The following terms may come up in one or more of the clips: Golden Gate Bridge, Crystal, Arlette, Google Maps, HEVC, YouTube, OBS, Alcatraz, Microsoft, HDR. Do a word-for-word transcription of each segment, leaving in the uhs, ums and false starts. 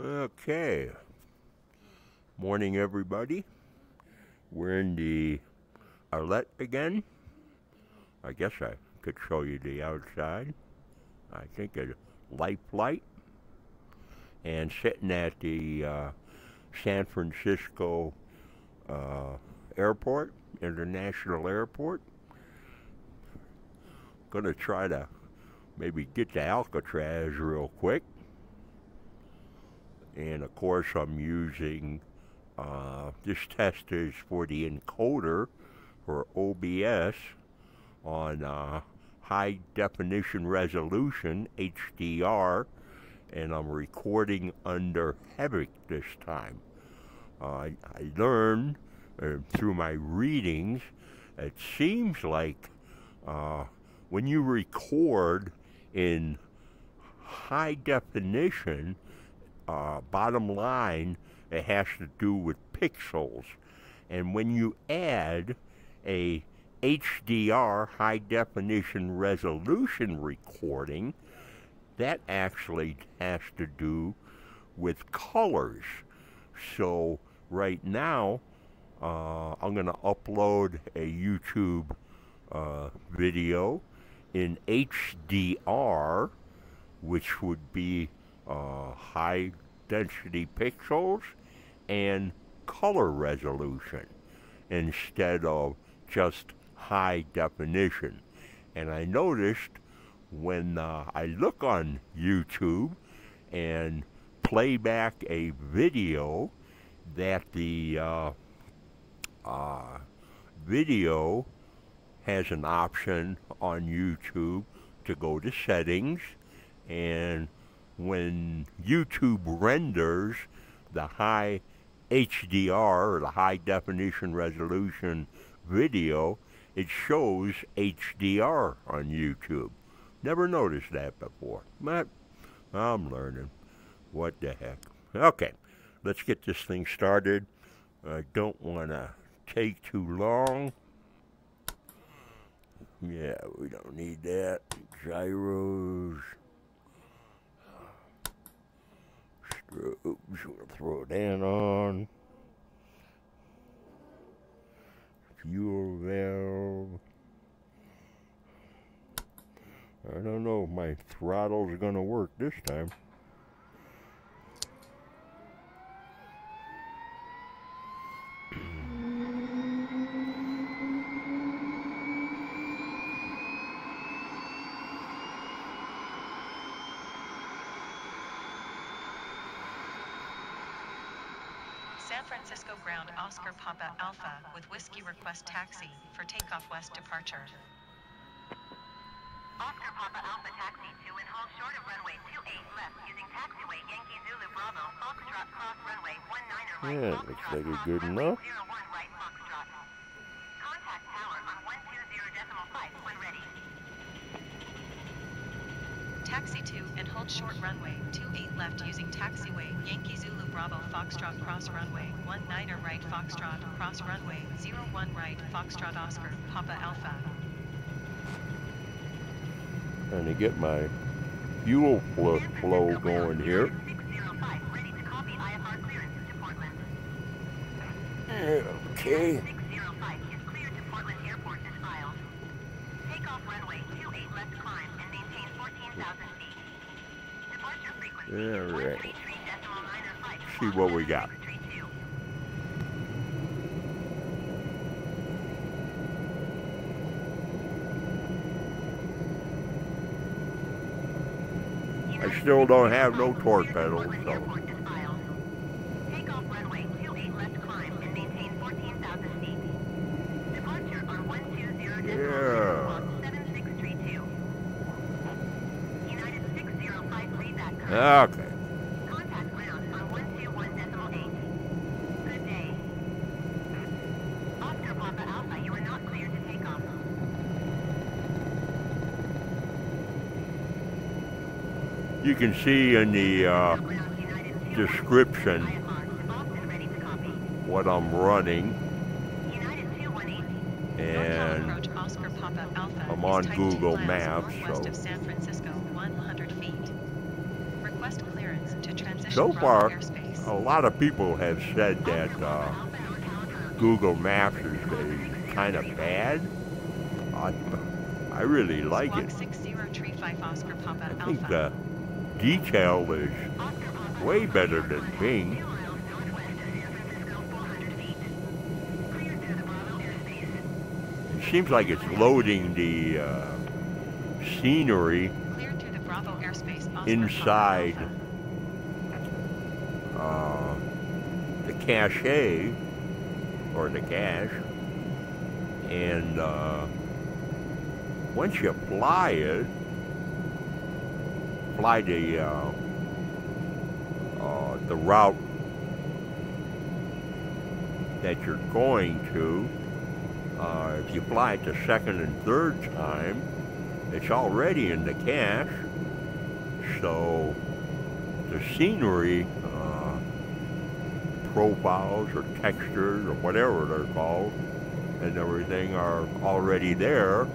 Okay, morning everybody. We're in the Arlette again. I guess I could show you the outside. I think it's life light. And sitting at the uh, San Francisco uh, airport, International Airport. Gonna try to maybe get to Alcatraz real quick. And of course I'm using, uh, this test is for the encoder for O B S on uh, high definition resolution, H D R, and I'm recording under H E V C this time. Uh, I, I learned uh, through my readings, it seems like uh, when you record in high definition, Uh, bottom line, it has to do with pixels. And when you add a H D R, high definition resolution recording, that actually has to do with colors. So right now, uh, I'm going to upload a YouTube uh, video in H D R, which would be Uh, high density pixels and color resolution instead of just high definition. And I noticed when uh, I look on YouTube and play back a video that the uh, uh, video has an option on YouTube to go to settings, and when YouTube renders the high H D R or the high definition resolution video, it shows H D R on YouTube. Never noticed that before, but I'm learning. What the heck. Okay, let's get this thing started. I don't want to take too long. Yeah, we don't need that. Gyros. Oops, we'll throw that on. Fuel valve. I don't know if my throttle's gonna work this time. Oscar Papa Alpha with Whiskey request taxi for takeoff west departure. Oscar Papa Alpha taxi two and haul short of runway two eight left using taxiway Yankee Zulu Bravo Foxtrot cross runway one niner right. Yeah, looks like it's good enough. Taxi two and hold short runway two eight left using taxiway Yankee Zulu Bravo Foxtrot cross runway one niner right Foxtrot cross runway zero one right Foxtrot Oscar Papa Alpha. Trying to get my fuel flow, flow going here. Okay. All right. See what we got. I still don't have no torque pedals, so. Okay. Contact ground on one two one point eight. Good day. Oscar Papa Alpha, you are not cleared to take off. You can see in the uh, description what I'm running. And I'm on Google Maps, so. Transition So far, a lot of people have said that uh, Google Maps is kind of bad. I, I really like it. I think the detail is way better than Bing. It seems like it's loading the uh, scenery inside uh, the cache or the cache, and uh, once you fly it, fly the uh, uh, the route that you're going to. Uh, if you fly it the second and third time, it's already in the cache. So the scenery uh, profiles or textures or whatever they're called and everything are already there,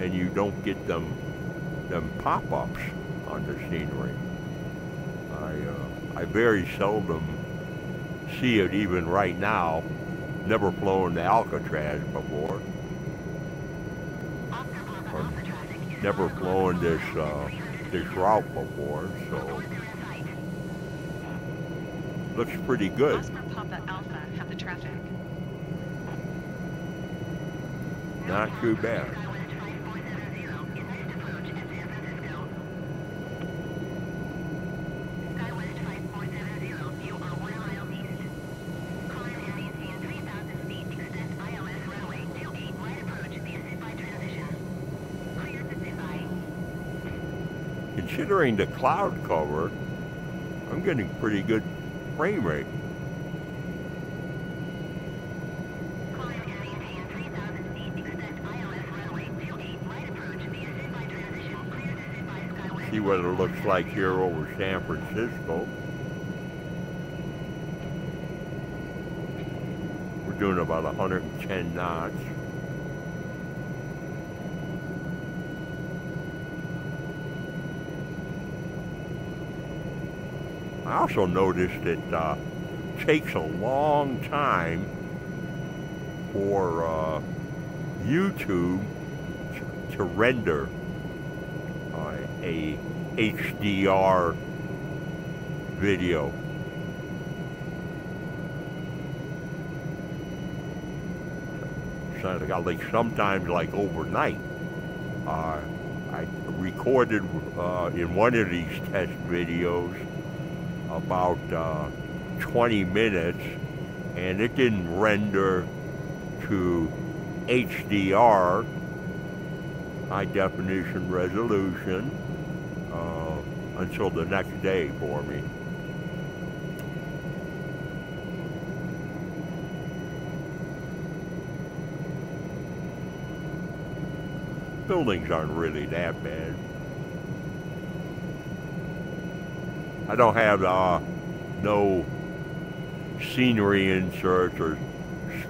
and you don't get them them pop-ups on the scenery. I, uh, I very seldom see it even right now. Never flown to Alcatraz before. Or never flown this uh, this route before, so looks pretty good. Not too bad. Considering the cloud cover, I'm getting pretty good frame rate. See what it looks like here over San Francisco. We're doing about one hundred ten knots. I also noticed it uh, takes a long time for uh, YouTube to, to render uh, a H D R video. So I think sometimes, like overnight, uh, I recorded uh, in one of these test videos about uh, twenty minutes, and it didn't render to H D R, high definition resolution, uh, until the next day for me. Buildings aren't really that bad. I don't have uh, no scenery inserts or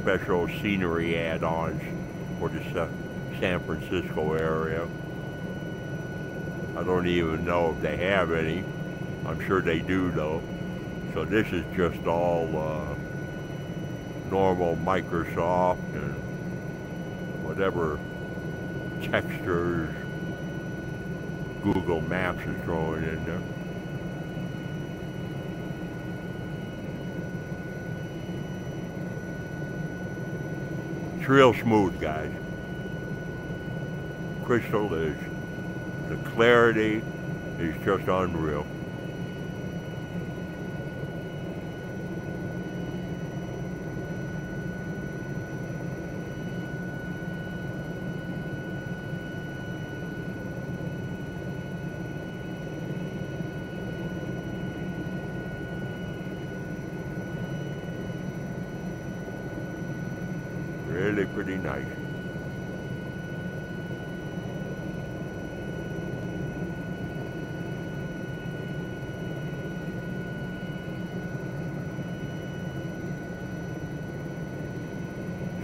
special scenery add-ons for the uh, San Francisco area. I don't even know if they have any. I'm sure they do though. So this is just all uh, normal Microsoft and whatever textures Google Maps is throwing in there. Real smooth, guys. Crystal is, the clarity is just unreal. Pretty nice.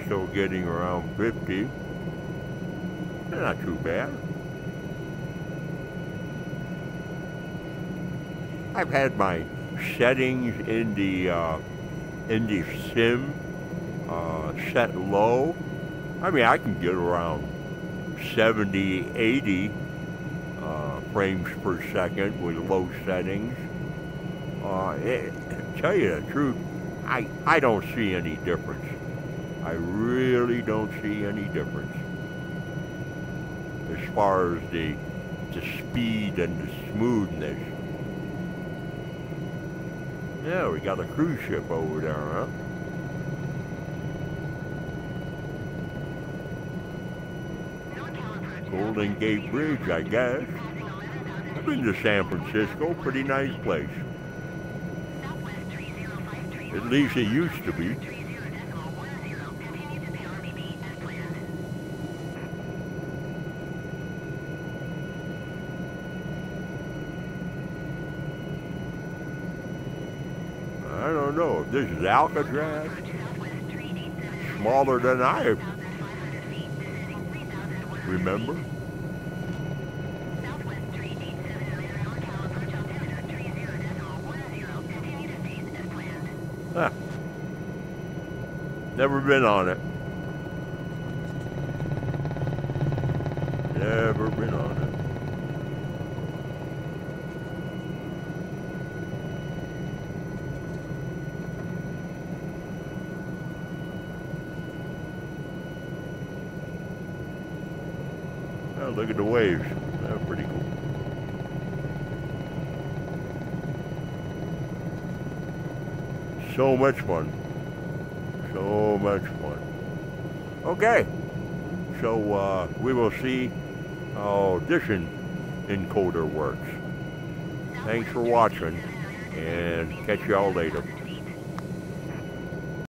Still getting around fifty. They're not too bad. I've had my settings in the uh, in the sim uh, set low, I mean, I can get around seventy, eighty uh, frames per second with low settings. Uh, it, to tell you the truth, I, I don't see any difference. I really don't see any difference as far as the, the speed and the smoothness. Yeah, we got a cruise ship over there, huh? Golden Gate Bridge, I guess. I've been to San Francisco, pretty nice place. At least it used to be. I don't know if this is Alcatraz. Smaller than I remember. Huh. Never been on it. Never been on it. Oh, look at the waves. They're pretty cool. So much fun. So much fun. Okay. So uh, we will see how this encoder works. Thanks for watching, and catch y'all later.